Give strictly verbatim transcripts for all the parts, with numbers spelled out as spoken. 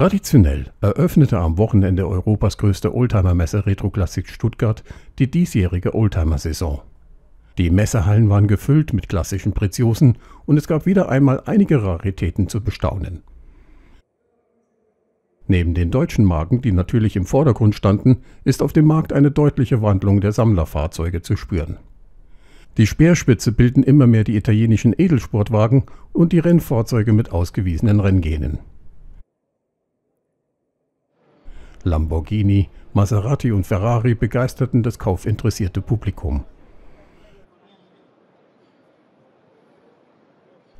Traditionell eröffnete am Wochenende Europas größte Oldtimer-Messe Retro Classics Stuttgart die diesjährige Oldtimer-Saison. Die Messehallen waren gefüllt mit klassischen Preziosen und es gab wieder einmal einige Raritäten zu bestaunen. Neben den deutschen Marken, die natürlich im Vordergrund standen, ist auf dem Markt eine deutliche Wandlung der Sammlerfahrzeuge zu spüren. Die Speerspitze bilden immer mehr die italienischen Edelsportwagen und die Rennfahrzeuge mit ausgewiesenen Renngenen. Lamborghini, Maserati und Ferrari begeisterten das kaufinteressierte Publikum.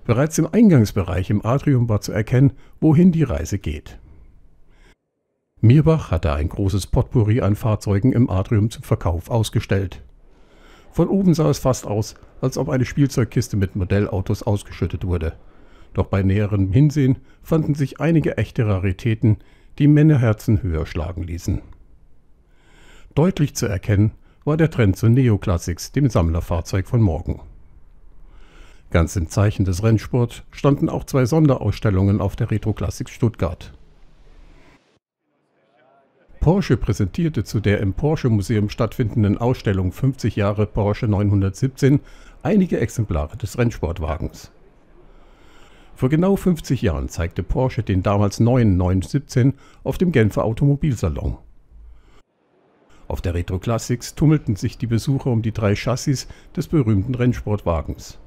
Bereits im Eingangsbereich im Atrium war zu erkennen, wohin die Reise geht. Mirbach hatte ein großes Potpourri an Fahrzeugen im Atrium zum Verkauf ausgestellt. Von oben sah es fast aus, als ob eine Spielzeugkiste mit Modellautos ausgeschüttet wurde. Doch bei näherem Hinsehen fanden sich einige echte Raritäten, die Männerherzen höher schlagen ließen. Deutlich zu erkennen war der Trend zu Neon Classics, dem Sammlerfahrzeug von morgen. Ganz im Zeichen des Rennsports standen auch zwei Sonderausstellungen auf der Retro Classics Stuttgart. Porsche präsentierte zu der im Porsche Museum stattfindenden Ausstellung fünfzig Jahre Porsche neunhundertsiebzehn einige Exemplare des Rennsportwagens. Vor genau fünfzig Jahren zeigte Porsche den damals neuen neun siebzehn auf dem Genfer Automobilsalon. Auf der Retro Classics tummelten sich die Besucher um die drei Chassis des berühmten Rennsportwagens.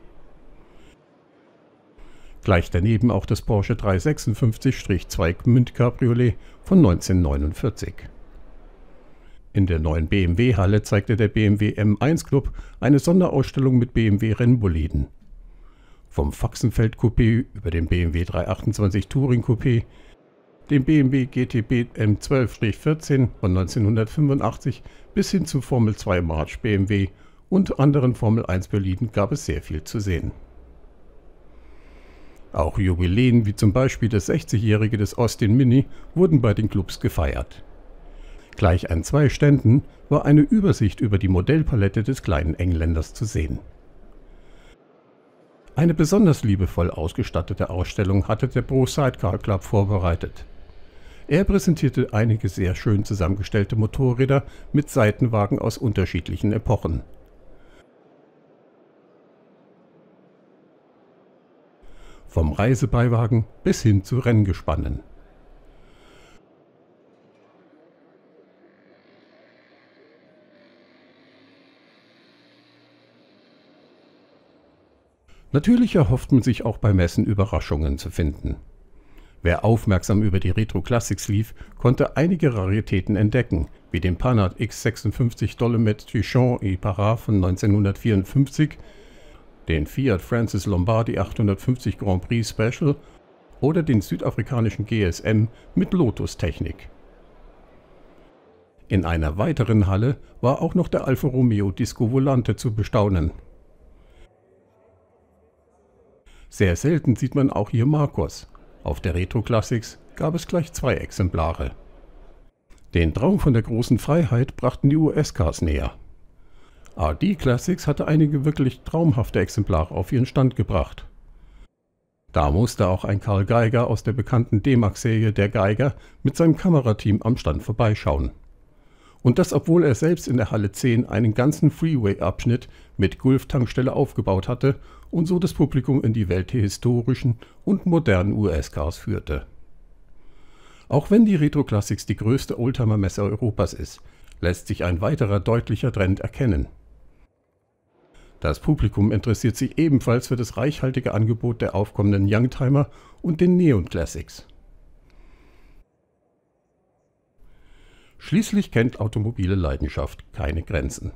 Gleich daneben auch das Porsche drei fünf sechs zwei Münd Cabriolet von neunzehnhundertneunundvierzig. In der neuen B M W-Halle zeigte der B M W M eins Club eine Sonderausstellung mit B M W-Rennboliden. Vom Faxenfeld-Coupé über den B M W drei achtundzwanzig Touring-Coupé, den B M W G T B M zwölf vierzehn von neunzehnhundertfünfundachtzig bis hin zu Formel zwei March B M W und anderen Formel eins-Boliden gab es sehr viel zu sehen. Auch Jubiläen wie zum Beispiel das sechzigjährige des Austin Mini wurden bei den Clubs gefeiert. Gleich an zwei Ständen war eine Übersicht über die Modellpalette des kleinen Engländers zu sehen. Eine besonders liebevoll ausgestattete Ausstellung hatte der Pro Sidecar Club vorbereitet. Er präsentierte einige sehr schön zusammengestellte Motorräder mit Seitenwagen aus unterschiedlichen Epochen. Vom Reisebeiwagen bis hin zu Renngespannen. Natürlich erhofft man sich auch bei Messen Überraschungen zu finden. Wer aufmerksam über die Retro Classics lief, konnte einige Raritäten entdecken, wie den Panhard X sechsundfünfzig Dolomit Tuchon e Para von neunzehnhundertvierundfünfzig, den Fiat Francis Lombardi achthundertfünfzig Grand Prix Special oder den südafrikanischen G S M mit Lotus-Technik. In einer weiteren Halle war auch noch der Alfa Romeo Disco Volante zu bestaunen. Sehr selten sieht man auch hier Marcos. Auf der Retro Classics gab es gleich zwei Exemplare. Den Traum von der großen Freiheit brachten die U S-Cars näher. R D Classics hatte einige wirklich traumhafte Exemplare auf ihren Stand gebracht. Da musste auch ein Karl Geiger aus der bekannten D-Mark-Serie der Geiger mit seinem Kamerateam am Stand vorbeischauen. Und das, obwohl er selbst in der Halle zehn einen ganzen Freeway-Abschnitt mit Golf-Tankstelle aufgebaut hatte und so das Publikum in die Welt der historischen und modernen U S-Cars führte. Auch wenn die Retro Classics die größte Oldtimer-Messe Europas ist, lässt sich ein weiterer deutlicher Trend erkennen. Das Publikum interessiert sich ebenfalls für das reichhaltige Angebot der aufkommenden Youngtimer und den Neon Classics. Schließlich kennt automobile Leidenschaft keine Grenzen.